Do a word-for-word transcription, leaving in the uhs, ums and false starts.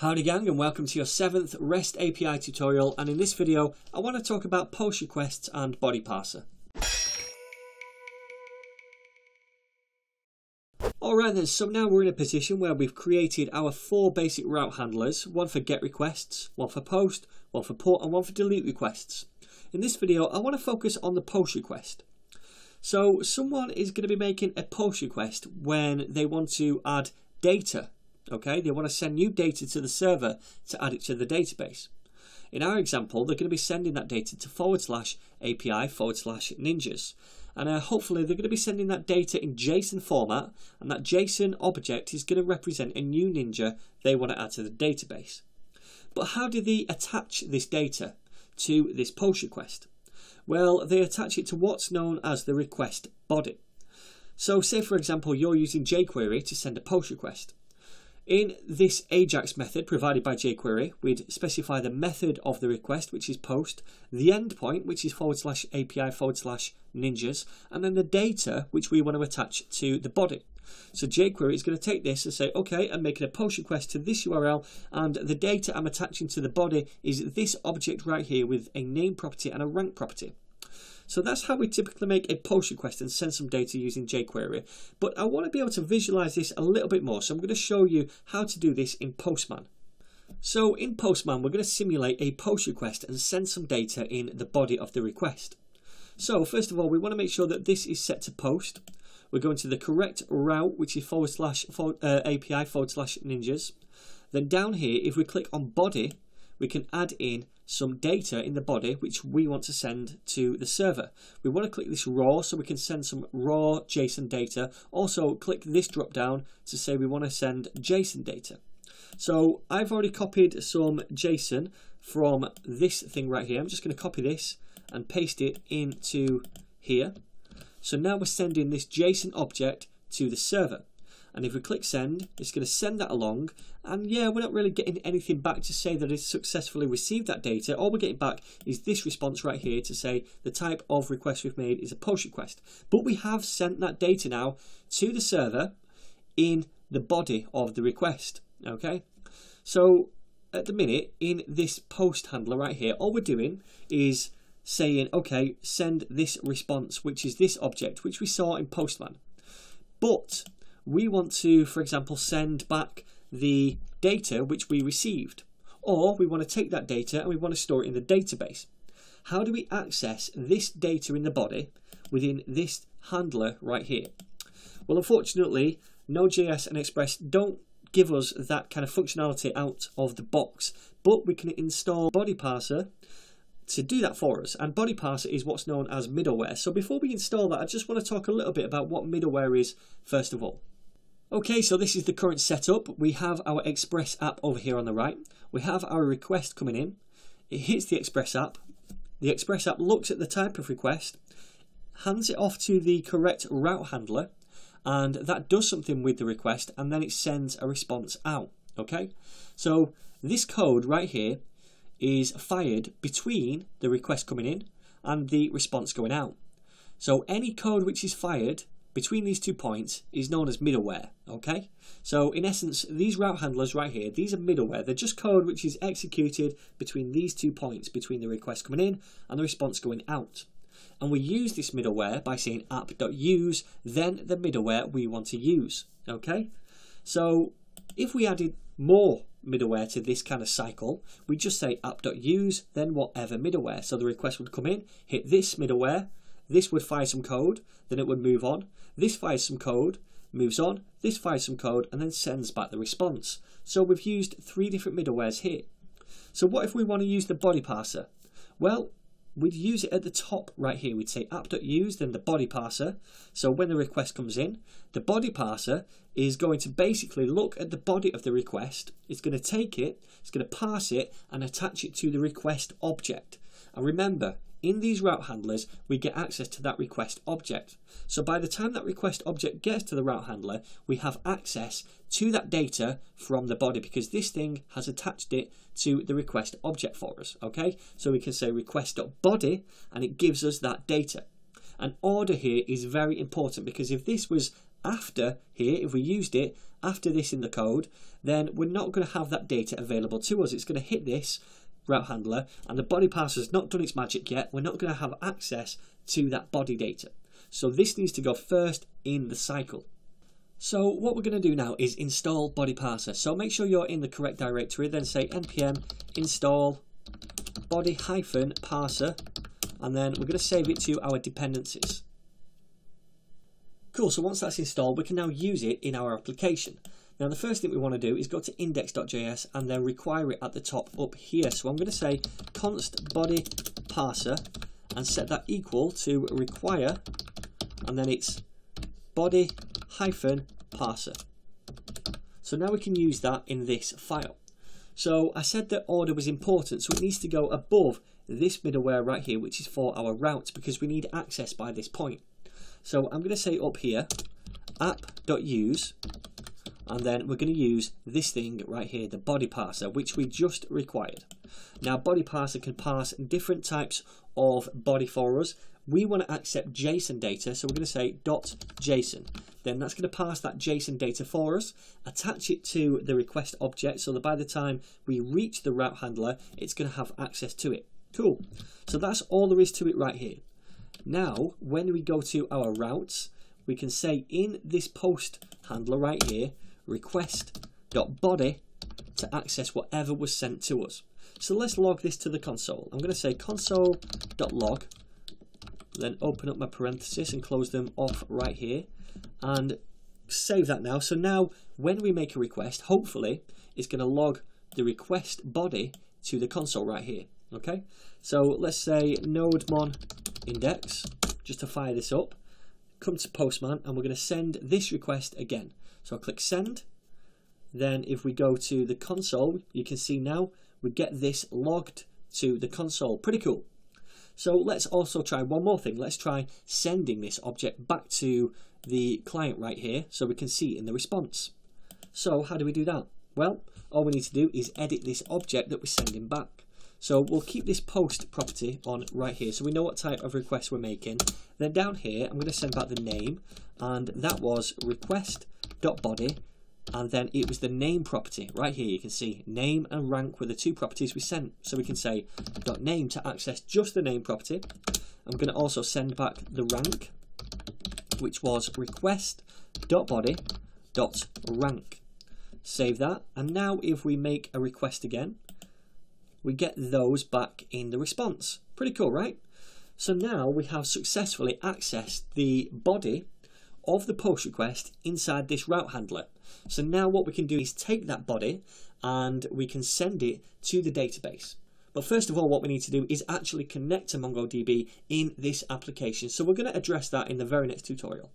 Howdy gang, and welcome to your seventh REST A P I tutorial, and in this video I want to talk about post requests and body parser. Alright then, so now we're in a position where we've created our four basic route handlers, one for get requests, one for post, one for put and one for delete requests. In this video I want to focus on the post request. So someone is going to be making a post request when they want to add data. Okay, they want to send new data to the server to add it to the database. In our example, they're going to be sending that data to forward slash API forward slash ninjas. And uh, hopefully they're going to be sending that data in JSON format, and that JSON object is going to represent a new ninja they want to add to the database. But how do they attach this data to this post request? Well, they attach it to what's known as the request body. So say, for example, you're using jQuery to send a post request. In this Ajax method provided by jQuery, we'd specify the method of the request, which is post, the endpoint, which is forward slash API forward slash ninjas, and then the data, which we want to attach to the body. So jQuery is going to take this and say, okay, I'm making a post request to this U R L, and the data I'm attaching to the body is this object right here with a name property and a rank property. So that's how we typically make a post request and send some data using jQuery. But I want to be able to visualize this a little bit more, so I'm going to show you how to do this in Postman. So in Postman, we're going to simulate a post request and send some data in the body of the request. So first of all, we want to make sure that this is set to post. We're going to the correct route, which is forward slash forward, uh, API forward slash ninjas. Then down here, if we click on body, we can add in some data in the body which we want to send to the server. We want to click this raw so we can send some raw JSON data. Also click this drop down to say we want to send JSON data. So I've already copied some JSON from this thing right here. I'm just going to copy this and paste it into here. So now we're sending this JSON object to the server. And if we click send, it's going to send that along, and yeah, we're not really getting anything back to say that it's successfully received that data. All we're getting back is this response right here to say the type of request we've made is a post request. But we have sent that data now to the server in the body of the request, okay? So at the minute, in this post handler right here, all we're doing is saying, okay, send this response, which is this object, which we saw in Postman. But we want to, for example, send back the data which we received, or we want to take that data and we want to store it in the database. How do we access this data in the body within this handler right here? Well, unfortunately, Node.js and Express don't give us that kind of functionality out of the box, but we can install body-parser to do that for us, and body parser is what's known as middleware. So before we install that, I just want to talk a little bit about what middleware is first of all. Okay, so this is the current setup. We have our Express app over here on the right. We have our request coming in. It hits the Express app. The Express app looks at the type of request, hands it off to the correct route handler, and that does something with the request, and then it sends a response out. Okay, so this code right here is fired between the request coming in and the response going out. So any code which is fired between these two points is known as middleware, okay? So in essence, these route handlers right here, these are middleware. They're just code which is executed between these two points, between the request coming in and the response going out. And we use this middleware by saying app.use, then the middleware we want to use, okay? So if we added more middleware to this kind of cycle, we just say app.use, then whatever middleware. So the request would come in, hit this middleware, this would fire some code, then it would move on, this fires some code, moves on, this fires some code, and then sends back the response. So we've used three different middlewares here. So what if we want to use the body parser? Well, we'd use it at the top right here. We'd say app.use, then the body parser. So when the request comes in, the body parser is going to basically look at the body of the request. It's going to take it, it's going to parse it, and attach it to the request object. And remember, in these route handlers, we get access to that request object. So by the time that request object gets to the route handler, we have access to that data from the body, because this thing has attached it to the request object for us, okay? So we can say request.body, and it gives us that data. And order here is very important, because if this was after here, if we used it, after this in the code, then we're not going to have that data available to us. It's going to hit this route handler, and the body parser has not done its magic yet. We're not going to have access to that body data. So this needs to go first in the cycle. So what we're going to do now is install body parser. So make sure you're in the correct directory, then say npm install body hyphen parser, and then we're going to save it to our dependencies. Cool, so once that's installed, we can now use it in our application. Now the first thing we want to do is go to index dot J S and then require it at the top up here. So I'm going to say const body parser and set that equal to require, and then it's body hyphen parser. So now we can use that in this file. So I said that order was important, so it needs to go above this middleware right here, which is for our routes, because we need access by this point. So I'm going to say up here app.use, and then we're going to use this thing right here, the body parser, which we just required. Now body parser can parse different types of body for us. We want to accept JSON data, so we're going to say .json. Then that's going to parse that JSON data for us, attach it to the request object, so that by the time we reach the route handler, it's going to have access to it. Cool. So that's all there is to it right here. Now, when we go to our routes, we can say in this post handler right here, request.body to access whatever was sent to us. So let's log this to the console. I'm going to say console.log, then open up my parentheses and close them off right here and save that now. So now when we make a request, hopefully it's going to log the request body to the console right here. Okay, so let's say nodemon index, just to fire this up, come to Postman, and we're going to send this request again. So I'll click send. Then if we go to the console, you can see now we get this logged to the console. Pretty cool. So let's also try one more thing. Let's try sending this object back to the client right here so we can see in the response. So how do we do that? Well, all we need to do is edit this object that we're sending back. So we'll keep this post property on right here so we know what type of request we're making. Then down here, I'm going to send back the name, and that was request.body, and then it was the name property. Right here you can see name and rank were the two properties we sent. So we can say .name to access just the name property. I'm going to also send back the rank, which was request.body.rank. Save that, and now if we make a request again, we get those back in the response. Pretty cool, right? So now we have successfully accessed the body of the post request inside this route handler. So now what we can do is take that body and we can send it to the database. But first of all, what we need to do is actually connect to MongoDB in this application. So we're going to address that in the very next tutorial.